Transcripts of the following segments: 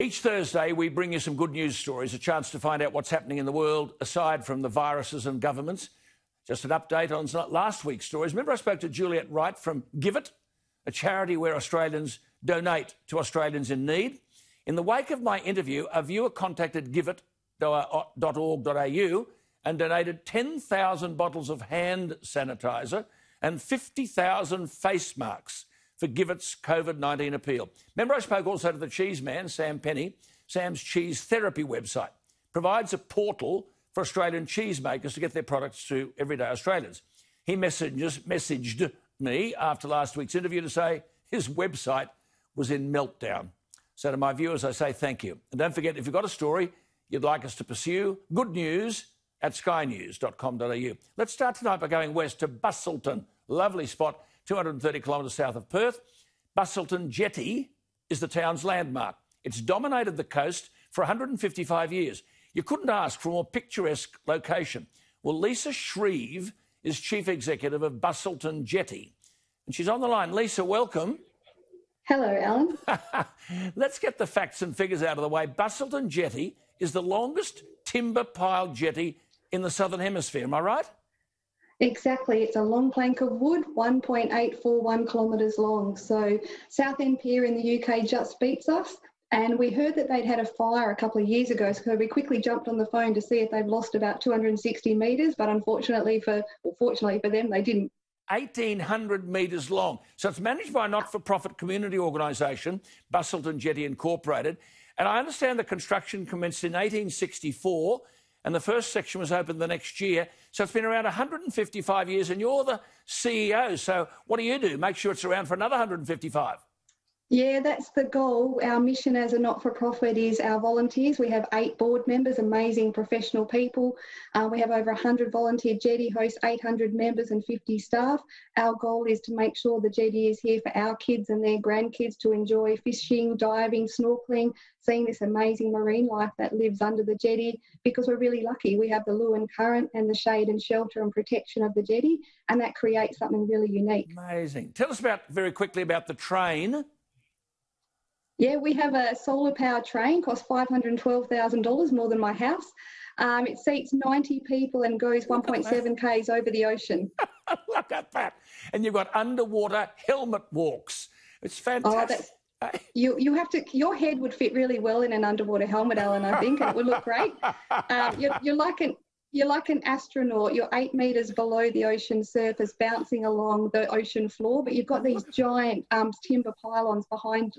Each Thursday, we bring you some good news stories, a chance to find out what's happening in the world, aside from the viruses and governments. Just an update on last week's stories. Remember, I spoke to Juliet Wright from Give It, a charity where Australians donate to Australians in need. In the wake of my interview, a viewer contacted giveit.org.au and donated 10,000 bottles of hand sanitizer and 50,000 face masks for Give It's COVID-19 appeal. Remember, I spoke also to the cheese man, Sam Penny. Sam's Cheese Therapy website provides a portal for Australian cheesemakers to get their products to everyday Australians. He messaged me after last week's interview to say his website was in meltdown. So to my viewers, I say thank you. And don't forget, if you've got a story you'd like us to pursue, good news at SkyNews.com.au. Let's start tonight by going west to Busselton, lovely spot, 230 kilometres south of Perth. Busselton Jetty is the town's landmark. It's dominated the coast for 155 years. You couldn't ask for a more picturesque location. Well, Lisa Shreeve is Chief Executive of Busselton Jetty, and she's on the line. Lisa, welcome. Hello, Alan. Let's get the facts and figures out of the way. Busselton Jetty is the longest timber pile jetty in the Southern Hemisphere, am I right? Exactly. It's a long plank of wood, 1.841 kilometres long. So Southend Pier in the UK just beats us. And we heard that they'd had a fire a couple of years ago, so we quickly jumped on the phone to see if they've lost about 260 metres, but fortunately for them, they didn't. 1,800 metres long. So it's managed by a not-for-profit community organisation, Busselton Jetty Incorporated, and I understand the construction commenced in 1864 and the first section was opened the next year. So it's been around 155 years and you're the CEO. So what do you do? Make sure it's around for another 155. Yeah, that's the goal. Our mission as a not-for-profit is our volunteers. We have 8 board members, amazing professional people. We have over 100 volunteer jetty hosts, 800 members and 50 staff. Our goal is to make sure the jetty is here for our kids and their grandkids to enjoy fishing, diving, snorkelling, seeing this amazing marine life that lives under the jetty, because we're really lucky. We have the Leeuwin current and the shade and shelter and protection of the jetty, and that creates something really unique. Amazing. Tell us very quickly about the train. Yeah, we have a solar power train, costs $512,000, more than my house. It seats 90 people and goes 1.7 Ks over the ocean. Look at that. And you've got underwater helmet walks. It's fantastic. Oh, you have to, your head would fit really well in an underwater helmet, Alan, I think, and it would look great. You're like an astronaut. You're 8 metres below the ocean surface, bouncing along the ocean floor. But you've got these giant timber pylons behind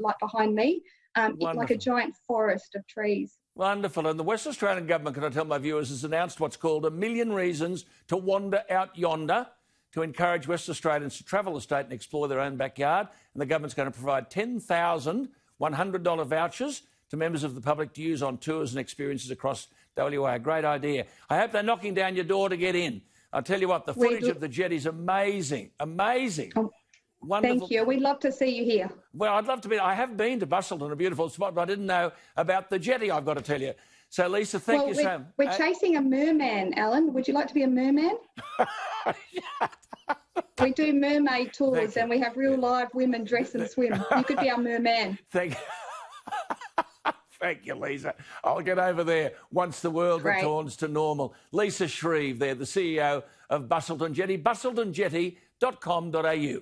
me. It's like a giant forest of trees. Wonderful. And the West Australian Government, can I tell my viewers, has announced what's called a million reasons to wander out yonder, to encourage West Australians to travel the state and explore their own backyard. And the government's going to provide 10,000 $100 vouchers to members of the public to use on tours and experiences across WA. Great idea. I hope they're knocking down your door to get in. I'll tell you what, the footage of the jetty is amazing. Amazing. Oh, wonderful. Thank you. We'd love to see you here. Well, I'd love to be. I have been to Busselton, a beautiful spot, but I didn't know about the jetty, I've got to tell you. So, Lisa, thank you so much. We're chasing a merman, Alan. Would you like to be a merman? We do mermaid tours and we have real live women dress and swim. You could be our merman. Thank you. Thank you, Lisa. I'll get over there once the world returns to normal. Lisa Shreeve there, the CEO of Busselton Jetty, busseltonjetty.com.au.